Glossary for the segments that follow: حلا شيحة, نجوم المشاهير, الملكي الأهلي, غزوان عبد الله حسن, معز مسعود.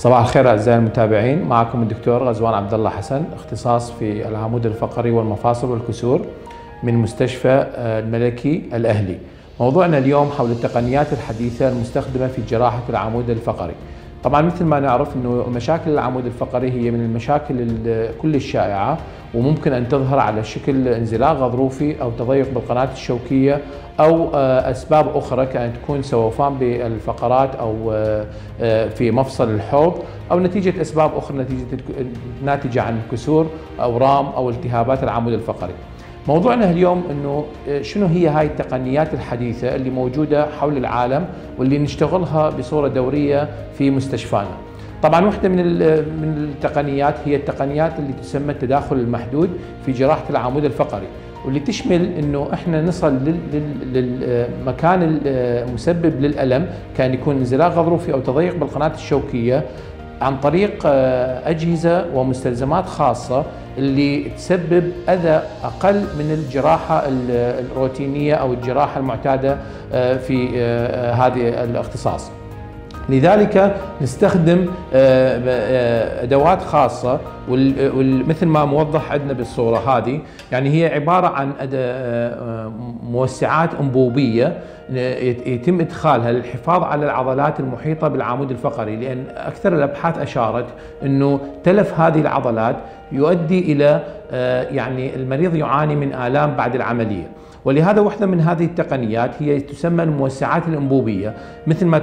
صباح الخير أعزائي المتابعين، معكم الدكتور غزوان عبد الله حسن، اختصاص في العمود الفقري والمفاصل والكسور من مستشفى الملكي الأهلي. موضوعنا اليوم حول التقنيات الحديثة المستخدمة في جراحة العمود الفقري. طبعا مثل ما نعرف انه مشاكل العمود الفقري هي من المشاكل كل الشائعة، وممكن ان تظهر على شكل انزلاق غضروفي او تضيق بالقناة الشوكية او اسباب اخرى، كأن تكون سوفان بالفقرات او في مفصل الحوض، او نتيجة اسباب اخرى ناتجة عن كسور اورام او التهابات العمود الفقري. موضوعنا اليوم انه شنو هي هاي التقنيات الحديثة اللي موجودة حول العالم واللي نشتغلها بصورة دورية في مستشفانا. طبعا واحدة من التقنيات هي التقنيات اللي تسمى التداخل المحدود في جراحة العمود الفقري، واللي تشمل انه احنا نصل للمكان المسبب للألم، كان يكون انزلاق غضروفي او تضيق بالقناة الشوكية، عن طريق أجهزة ومستلزمات خاصة اللي تسبب أذى أقل من الجراحة الروتينية أو الجراحة المعتادة في هذا الاختصاص. لذلك نستخدم أدوات خاصة، مثل ما موضح عندنا بالصورة هذه، يعني هي عبارة عن موسعات أنبوبية يتم إدخالها للحفاظ على العضلات المحيطة بالعمود الفقري، لأن أكثر الأبحاث أشارت أنه تلف هذه العضلات يؤدي إلى يعني المريض يعاني من آلام بعد العملية. ولهذا واحدة من هذه التقنيات هي تسمى الموسعات الأنبوبية، مثل ما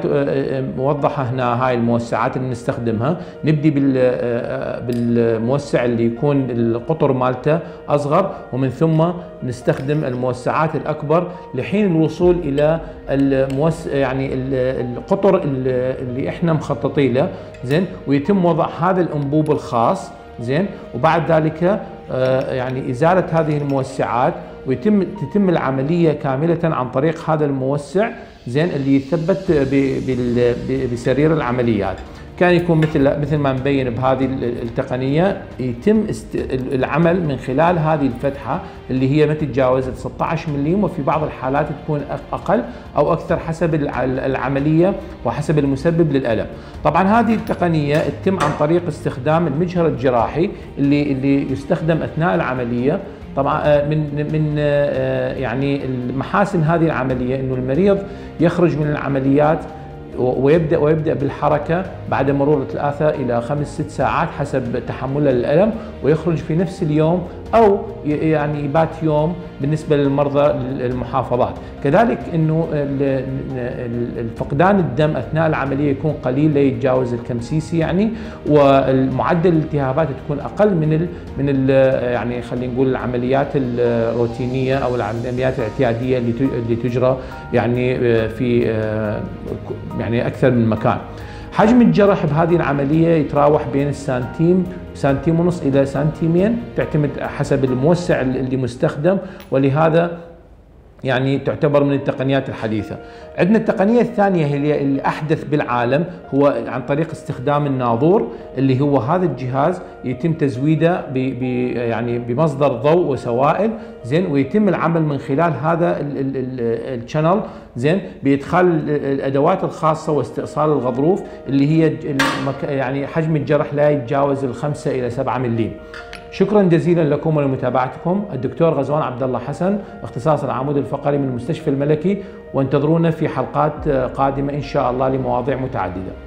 موضحة هنا. هاي الموسعات اللي نستخدمها نبدي بالموسع اللي يكون القطر مالته أصغر، ومن ثم نستخدم الموسعات الأكبر لحين الوصول إلى يعني القطر اللي احنا مخططين له، زين، ويتم وضع هذا الأنبوب الخاص، زين، وبعد ذلك يعني إزالة هذه الموسعات، ويتم العملية كاملة عن طريق هذا الموسع، زين، اللي يثبت بسرير العمليات. كان يكون مثل ما مبين بهذه التقنية، يتم العمل من خلال هذه الفتحة اللي هي ما تتجاوز 16 ملم، وفي بعض الحالات تكون أقل أو أكثر حسب العملية وحسب المسبب للألم. طبعا هذه التقنية تتم عن طريق استخدام المجهر الجراحي اللي يستخدم أثناء العملية. طبعا من يعني المحاسن هذه العملية إنه المريض يخرج من العمليات ويبدأ بالحركة بعد مرور 3 إلى 5-6 ساعات حسب تحمله للألم، ويخرج في نفس اليوم أو يعني يبات يوم بالنسبة للمرضى المحافظات. كذلك إنه فقدان الدم أثناء العملية يكون قليل، لا يتجاوز الكم سي، يعني، والمعدل الالتهابات تكون أقل من ال يعني خلينا نقول العمليات الروتينية أو العمليات الاعتيادية اللي تجرى يعني في يعني أكثر من مكان. حجم الجرح بهذه العملية يتراوح بين سنتيم ونص إلى سنتيمين، تعتمد حسب الموسع اللي مستخدم، ولهذا يعني تعتبر من التقنيات الحديثة. عندنا التقنية الثانية هي الأحدث بالعالم، هو عن طريق استخدام الناظور، اللي هو هذا الجهاز يتم تزويده يعني بمصدر ضوء وسوائل، زين، ويتم العمل من خلال هذا الشانل، زين، بإدخال الأدوات الخاصة واستئصال الغضروف، اللي هي يعني حجم الجرح لا يتجاوز 5 إلى 7 ملم. شكرا جزيلا لكم ولمتابعتكم. الدكتور غزوان عبد الله حسن، اختصاص العمود الفقري من مستشفى الملكي، وانتظرونا في حلقات قادمة إن شاء الله لمواضيع متعددة.